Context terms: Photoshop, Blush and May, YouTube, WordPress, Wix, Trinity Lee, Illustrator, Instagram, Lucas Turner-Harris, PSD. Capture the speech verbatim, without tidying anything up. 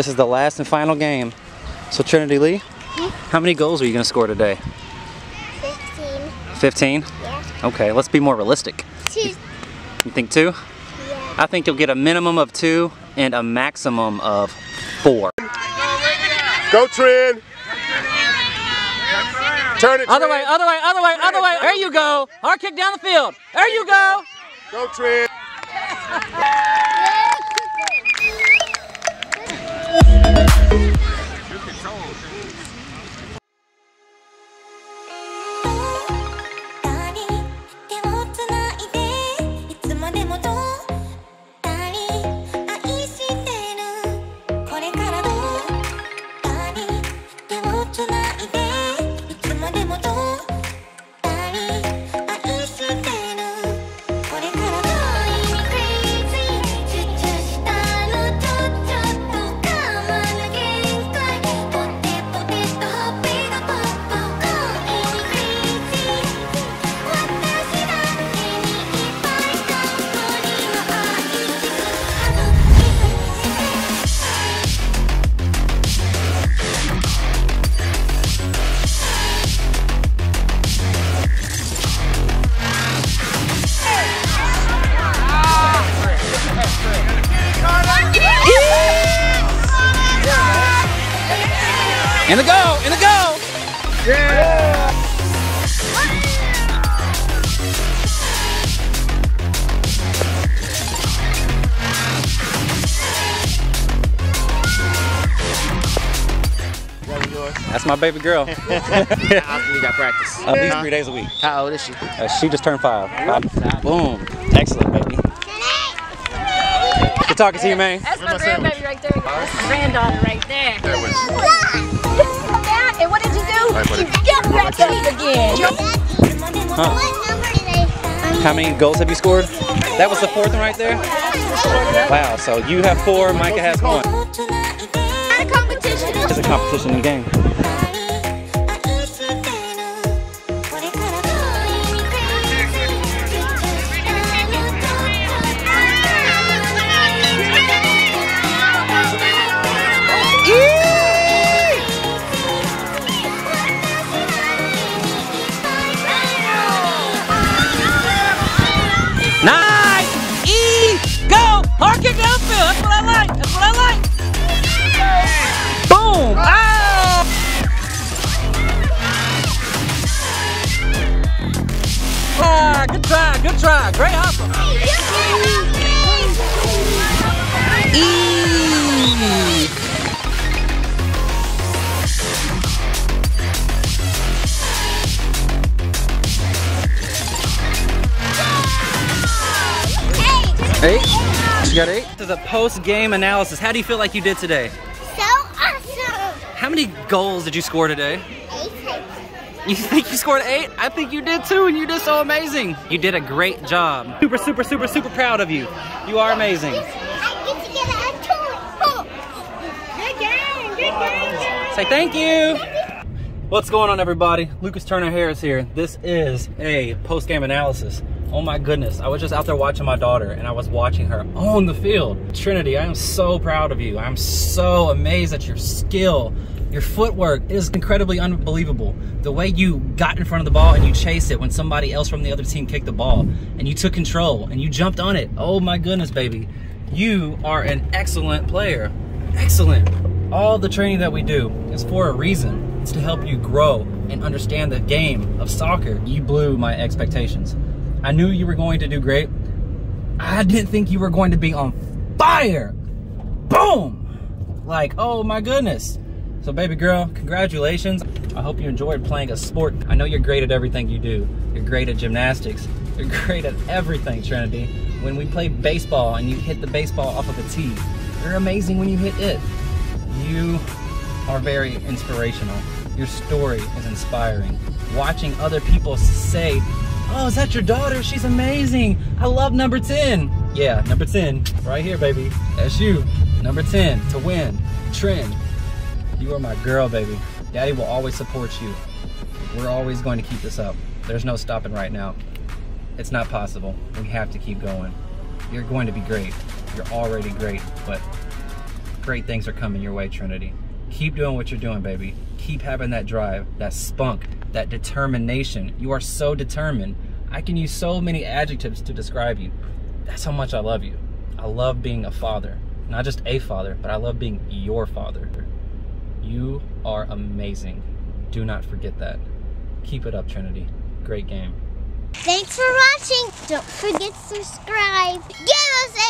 This is the last and final game. So Trinity Lee, hmm? How many goals are you going to score today? Fifteen. Fifteen? Yeah. Okay, let's be more realistic. Two. You, you think two? Yeah. I think you'll get a minimum of two and a maximum of four. Go, Trin! Turn it, Trin. Other way, other way, other way, other way. There you go. Hard kick down the field. There you go. Go, Trin. In the go! In the go! Yeah! That's my baby girl. I we got practice. At least three days a week. How old is she? Uh, she just turned five. five. Boom. Excellent, baby. Good talking to you, man. That's my grandbaby right there. That's my granddaughter right there. That was And what did you do? Right, you got back to me again. Huh. How many goals have you scored? That was the fourth one right there? Wow, so you have four, Micah has one. At a competition. It's a competition in the game. Good try, great hustle. Eight. She got eight. This is a post-game analysis. How do you feel like you did today? So awesome. How many goals did you score today? You think you scored eight? I think you did too, and you did so amazing. You did a great job. Super, super, super, super proud of you. You are amazing. I get to get a toy. Good game, good game. Say thank you. What's going on, everybody? Lucas Turner-Harris here. This is a post-game analysis. Oh my goodness, I was just out there watching my daughter, and I was watching her on the field. Trinity, I am so proud of you. I'm so amazed at your skill. Your footwork is incredibly unbelievable. The way you got in front of the ball and you chased it when somebody else from the other team kicked the ball, and you took control and you jumped on it. Oh my goodness, baby. You are an excellent player. Excellent. All the training that we do is for a reason. It's to help you grow and understand the game of soccer. You blew my expectations. I knew you were going to do great. I didn't think you were going to be on fire. Boom! Like, oh my goodness. So baby girl, congratulations. I hope you enjoyed playing a sport. I know you're great at everything you do. You're great at gymnastics. You're great at everything, Trinity. When we play baseball and you hit the baseball off of a tee, you're amazing when you hit it. You are very inspirational. Your story is inspiring. Watching other people say, oh, is that your daughter? She's amazing. I love number ten. Yeah, number ten, right here, baby. That's you, number ten, to win, Trin. You are my girl, baby. Daddy will always support you. We're always going to keep this up. There's no stopping right now. It's not possible. We have to keep going. You're going to be great. You're already great, but great things are coming your way, Trinity. Keep doing what you're doing, baby. Keep having that drive, that spunk, that determination. You are so determined. I can use so many adjectives to describe you. That's how much I love you. I love being a father. Not just a father, but I love being your father. You are amazing. Do not forget that. Keep it up, Trinity. Great game. Thanks for watching. Don't forget to subscribe. Give us a